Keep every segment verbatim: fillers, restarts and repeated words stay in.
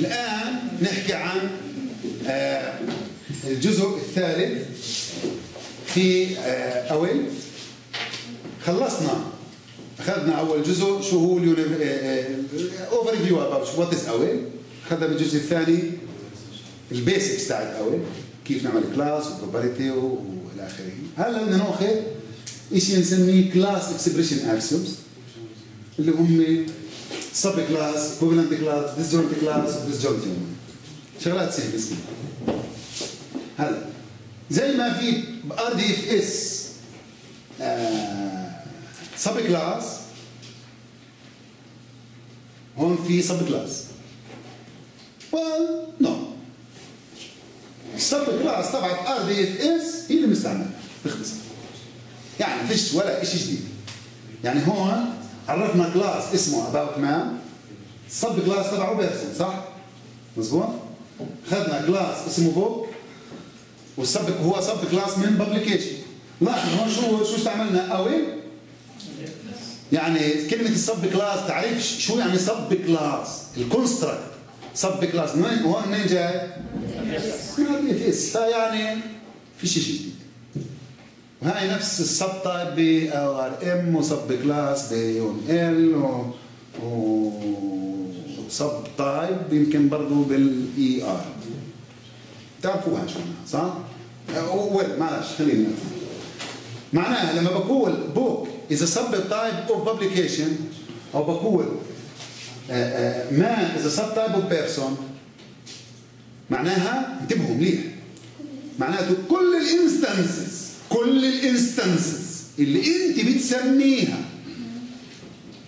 الآن نحكي عن الجزء الثالث في أول. خلصنا، أخذنا أول جزء شو هو الأوفر فيو أباوت وات إز أول، أخذنا بالجزء الثاني البيسكس تاع الأول، كيف نعمل كلاس وبروبرتي والى آخره. هلا بدنا ناخذ شيء نسميه كلاس اكسبريشن ألسيمز اللي هم سب كلاس، كوفلنت كلاس، ديسجوينت كلاس، وديسجوينت يونت. شغلات سهله سهله. هلا زي ما في ار دي اف اس سب كلاس، هون في سب كلاس. وال نو السب كلاس تبعت ار دي اف اس هي اللي مستعمله باختصار. يعني ما فيش ولا شيء جديد. يعني هون عرفنا كلاس اسمه about man، سب كلاس تبعه بيرسون، صح؟ مظبوط؟ اخذنا كلاس اسمه book، والسب هو سب كلاس من publication. لاحظ هون شو شو استعملنا قوي؟ يعني كلمة السب كلاس تعريف شو يعني سب كلاس؟ الكونستراكت سب كلاس هون منين جاي؟ من ار دي اف اس، فيعني في شيء جديد. وهي نفس السب تايب ب ار ام وسب كلاس بيون ال وسب تايب يمكن برضه بالاي ار. بتعرفوها شو معناها صح؟ وين معلش خلينا معناها لما بقول بوك إذا سب تايب اوف بابليكيشن، أو بقول مان إذا سب تايب اوف بيرسون، معناها انتبهوا مليح معناته كل الانستنسز كل الانستنسز اللي انت بتسميها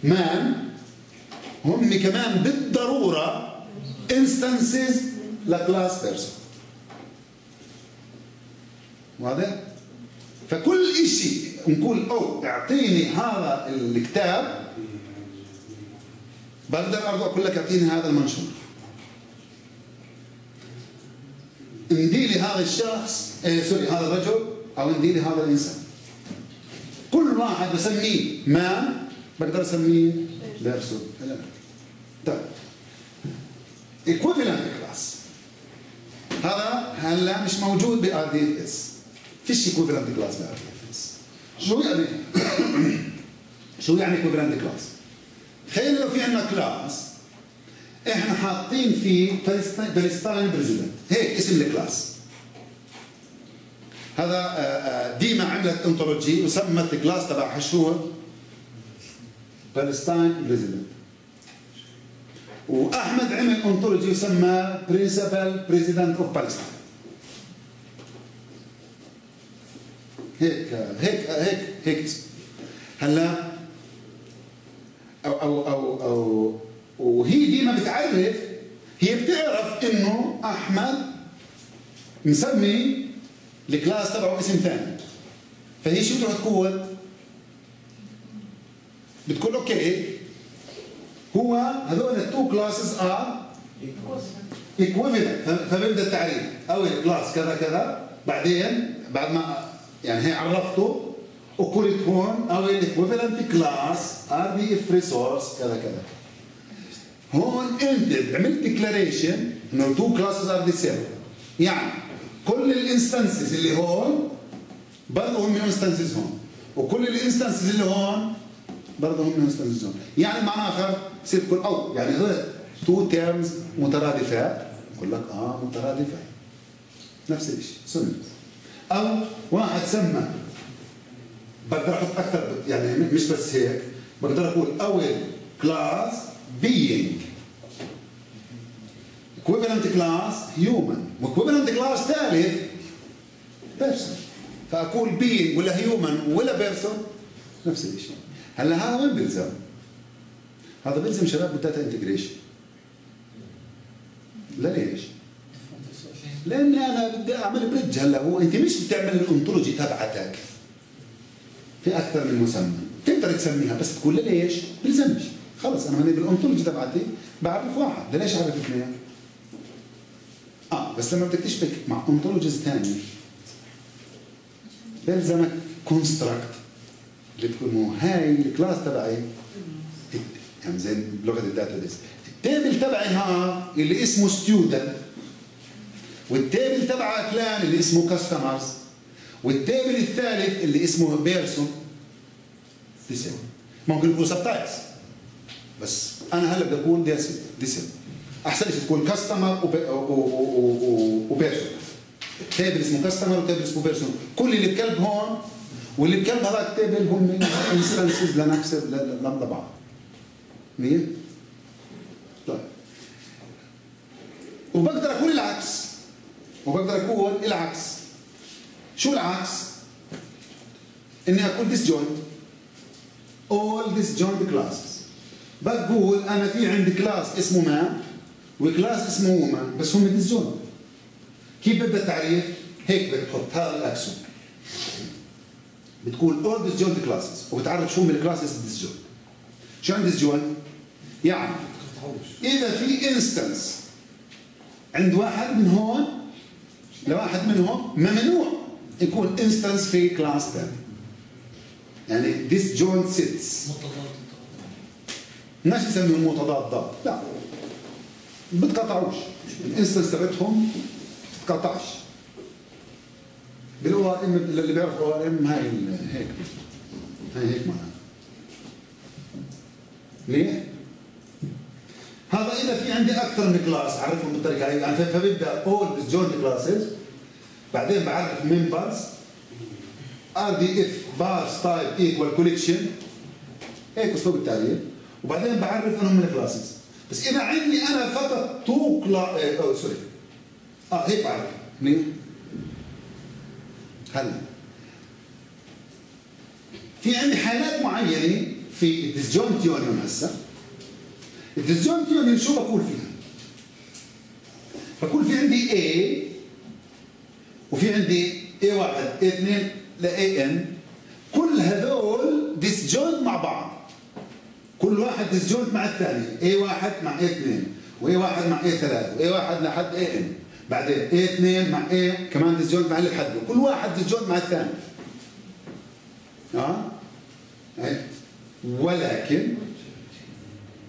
مان هم كمان بالضروره انستنسز لكلاس بيرسون. واضح؟ فكل شيء نقول او اعطيني هذا الكتاب بقدر ارجع اقول لك اعطيني هذا المنشور. امدي لي هذا الشخص آه سوري هذا الرجل أو ندي لهذا الإنسان. كل واحد بسميه ما بقدر أسميه بيرسون. طيب إيكوفلنت كلاس هذا هلا مش موجود بآر دي اف اس. فيش إيكوفلنت كلاس بآر دي اف اس. شو يعني شو يعني إيكوفلنت كلاس؟ تخيل لو في عندنا كلاس إحنا حاطين فيه فلسطين بريزيدنت، هيك اسم الكلاس. هذا ديما عملت انطولوجي وسمت كلاس تبعها شو؟ بالستاين بريزيدنت. واحمد عمل انطولوجي وسمى برنسبل بريزيدنت اوف بالستاين. هيك هيك هيك هيك اسمه. هلا او او او او وهي ديما بتعرف، هي بتعرف انه احمد مسمي الكلاس تبعه اسم ثاني، فهي شو بتروح تقول؟ بتقول اوكي هو هذول التو كلاسز ار ايكوفلنت، فببدا التعريف اول كلاس كذا كذا، بعدين بعد ما يعني هي عرفته وقلت هون اول ايكوفلنت كلاس ار بي اف ريسورس كذا كذا. هون انت عملت ديكلاريشن انه التو كلاسز ار ذا سيم، يعني كل الانستنسز اللي هون برضه هم انستنسز هون، وكل الانستنسز اللي هون برضه هم انستنسز هون. يعني معنى اخر بصير تقول او يعني هذول تو تيرمز مترادفات، بقول لك اه مترادفات نفس الشيء سمي. او واحد سمى بقدر احط اكثر، يعني مش بس هيك بقدر اقول اول كلاس بينج equivalent class human وequivalent class ثالث person، فاقول being ولا human ولا person نفس الشيء. هلا هذا وين بيلزم؟ هذا بيلزم شباب بالداتا انتجريشن. ليش؟ لاني انا بدي اعمل بريدج. هلا هو انت مش بتعمل الانطولوجي تبعتك في اكثر من مسمى، تقدر تسميها بس تقول ليش؟ بيلزمش، خلص انا هني بالانطولوجي تبعتي بعرف واحد، ليش اعرف اثنين؟ اه بس لما بدك تشبك مع انطولوجيز ثانيه بلزمك كونستراكت اللي تكون هاي الكلاس تبعي، يعني زي بلغه الداتا بيس التابل تبعي هان اللي اسمه ستيودنت، والتابل تبعك لان اللي اسمه كاستمرز، والتابل الثالث اللي اسمه بيرسون ديسم. ممكن يكون سبتايتس بس انا هلا بدي اكون ديسم ديسم. احسن شيء تكون كاستمر وبيرسون. تابل اسمه كاستمر وتابل اسمه بيرسون، كل اللي بكلب هون واللي بكلب هذاك تابل هم انستنسز لنفس لبعض. منيح؟ طيب. وبقدر اقول العكس. وبقدر اقول العكس. شو العكس؟ اني اقول disjoint all disjoint classes. بقول انا في عندي كلاس اسمه مان وكلاس اسمه وومن بس هم disjoint. كيف بدها التعريف؟ هيك بدك تحط هذا الاكسون. بتقول all disjoint classes وبتعرف شو هم الكلاسز disjoint. شو عندي disjoint؟ يعني إذا في انستنس عند واحد من هون لواحد من هون ممنوع يكون انستنس في كلاس ثاني. يعني disjoint sets. بدناش نسميهم متضاد ضاد، لا. بتقطعوش، الانستنس تبعتهم بتتقطعش. بالاو ار ام اللي بيعرف او ار ام هاي هيك هاي هيك معناها. ليه؟ هذا إذا في عندي أكثر من كلاس أعرفهم بالطريقة هي، يعني فببدأ all disjoint classes، بعدين بعرف members آر دي إف bars type equal collection، هيك أسلوب التعريف، وبعدين بعرف أنهم من كلاسز. بس إذا عندي أنا فقط تو كلاس أو سوري آه هيك بعرف. منيح؟ هلا في عندي حالات معينة في disjoint union هسه. الديسجونت يونيون شو بقول فيها؟ بقول في عندي A وفي عندي إيه واحد إيه اثنين ل إيه إن، كل هذول ديسجونت مع بعض، كل واحد ديسجونت مع الثاني. إيه واحد مع إيه اثنين وإيه واحد مع إيه ثلاثة وإيه واحد لحد إيه إن، بعدين إيه اثنين مع A كمان ديسجونت مع اللي حده، كل واحد ديسجونت مع الثاني. اه ولكن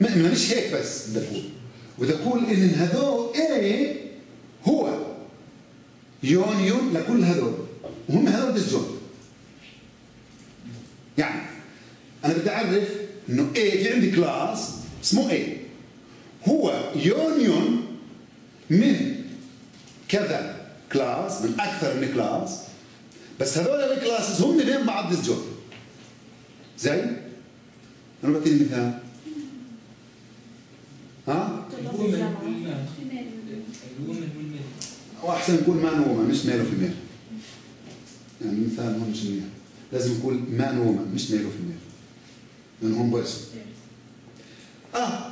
ما مش هيك بس بدي اقول، بدي اقول ان هذول A هو يونيون لكل هذول وهم هذول ديسجونت. يعني انا بدي اعرف انه A في عندي كلاس اسمه A هو يونيون من كذا كلاس، من اكثر من كلاس، بس هذول الكلاسز هم بين بعض ديسجونت. زي انا بعطيك مثال. ها؟ أو أحسن نقول مان وومن مش ميل وفيميل. يعني مثال هون مش منيح، لازم نقول مان وومن مش ميل وفيميل. لأن هون بيرسون. آه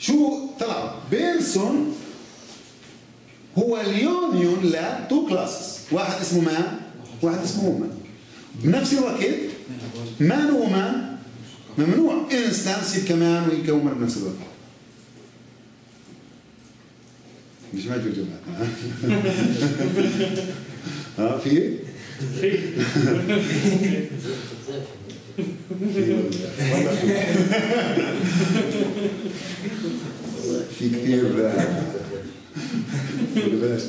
شو طلع؟ بيرسون هو اليونيون لتو كلاسز، واحد اسمه مان وواحد اسمه وومن. بنفس الوقت مان وومن ممنوع انستانس كمان ويكون وومن بنفس الوقت. مش ما جبت جمعة. ها في؟ في. في كثير بلاش.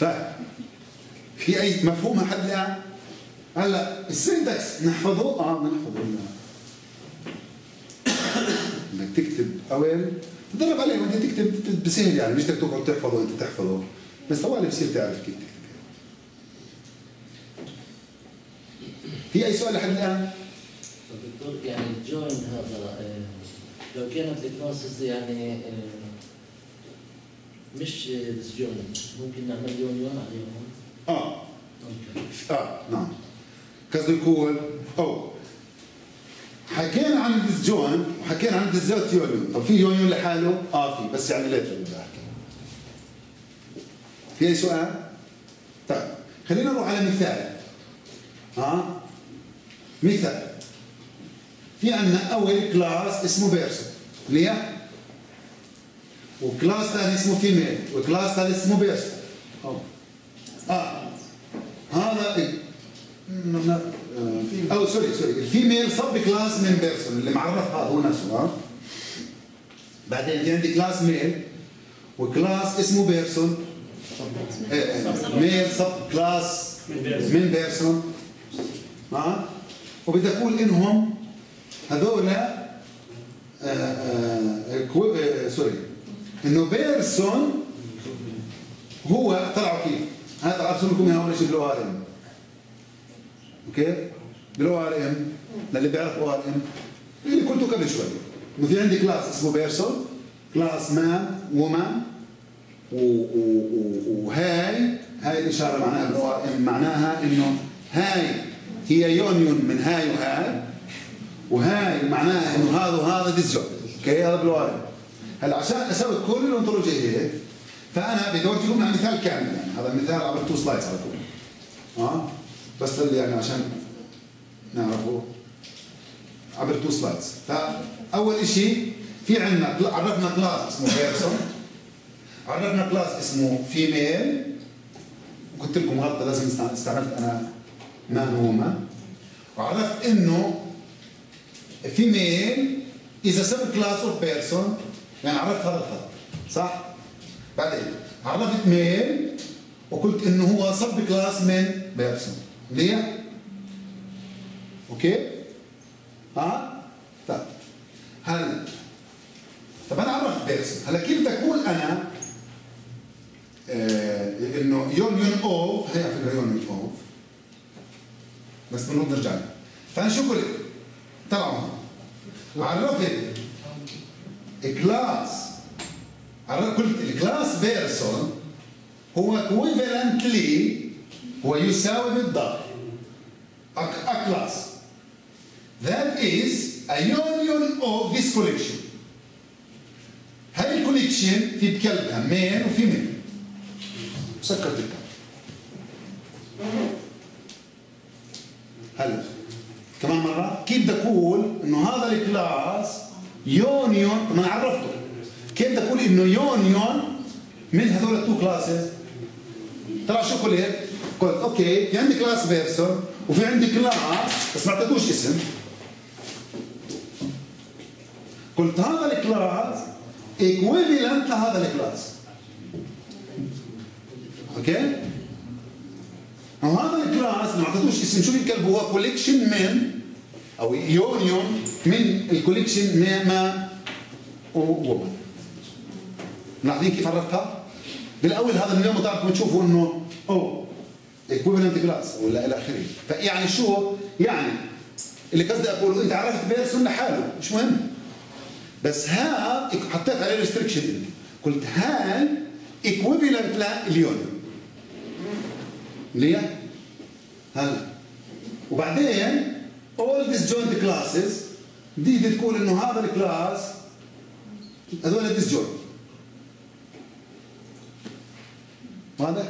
طيب في أي مفهوم حد الآن؟ هلا السنتكس نحفظه؟ آه بنحفظه. إنك تكتب أول تدرب عليه، وانت تكتب بسهل، يعني مش بدك تقعد تحفظه وانت تحفظه، بس طوالي بصير تعرف كيف تكتب. في اي سؤال لحد الان؟ فبتضل يعني الجوين هذا لو كانت الكلاسز يعني مش ديسجوينت ممكن نعمل يونيون عليهم؟ اه اه نعم. قصدي يكون او حكينا عن الديسجوينت وحكينا عن الديسجوينت يونيون. طب في يونيون لحاله؟ اه في، بس يعني ليتر بدي احكي. في اي سؤال؟ طيب خلينا نروح على مثال. ها مثال في عندنا اول كلاس اسمه بيرسون، منيح؟ وكلاس ثاني اسمه فيميل وكلاس ثالث اسمه بيرسون. اه اه هذا ايه؟ او سوري سوري الفيميل سب كلاس من بيرسون اللي معرف هذا هو نفسه. بعدين في عندي كلاس ميل وكلاس اسمه بيرسون ميل سب كلاس من بيرسون اه وبدي اقول انهم هذول سوري انه بيرسون هو طلعوا كيف؟ هذا ارسم لكم اياها اول شيء بالاو ار ام اوكي؟ بالاو ار ام للي بيعرف او ار ام اللي قلته قبل شوي انه في عندي كلاس اسمه بيرسون كلاس مان وومان وهاي هاي الاشاره معناها بالاو ار ام معناها انه هاي هي يونيون من هاي وهاي وهاي معناها انه هذا وهذا ديزجوب اوكي هذا بالاو ار ام هلا عشان اسوي كل الانطولوجيا هيك فانا بدي اورجيكم على مثال كامل يعني هذا المثال عبر تو سلايدز على طول اه بس اللي يعني عشان نعرفه عبر تو سلايدز فاول شيء في عندنا عرفنا كلاس اسمه بيرسون عرفنا كلاس اسمه فيميل وقلت لكم غلطه لازم استعملت انا مان وومان وعرفت انه فيميل اذا سب كلاس اوف بيرسون يعني عرفت هذا الخط صح؟ بعدين عرفت ميل وقلت انه هو سب كلاس من بيرسون ليه؟ اوكي؟ ها؟ طيب هلا طب انا عرفت بيرسون هلا كيف بدي اقول انا آه انه يونيون اوف هي على فكره يونيون اوف بس بنرد نرجع لها فانا شو قلت؟ طلعوا عرفت كلاس قلت الكلاس بيرسون هو equivalent لي هو يساوي بالضبط a class that is a union of this collection هاي الكوليكشن في بكلبها مين وفي مين سكرت الكلام هلا كمان مرة كيف بدي اقول انه هذا الكلاس يونيون ما عرفته كيف بدي اقول انه يونيون من هذول التو كلاسز؟ ترى شو قلت؟ قلت اوكي في عندي كلاس بيرسون وفي عندي كلاس بس ما اعطيتوش اسم. قلت هذا الكلاس ايكويفالنت لهذا الكلاس. اوكي؟ وهذا الكلاس ما اعطيتوش اسم شو بينكلبوا هو كوليكشن من او يونيون من الكوليكشن ما وومن. لاحظين كيف عرفتها؟ بالاول هذا اليوم بتعرفوا بتشوفوا انه او ايكويفالنت كلاس ولا الى اخره، فيعني شو؟ يعني اللي قصدي اقوله انت عرفت بيرسون لحاله مش مهم. بس ها حطيت عليه ريستريكشن قلت هاي ايكويفالنت لليونيون. ليه؟ هلا وبعدين all disjoint classes دي بتقول انه هذا الكلاس هذول disjoint واضح؟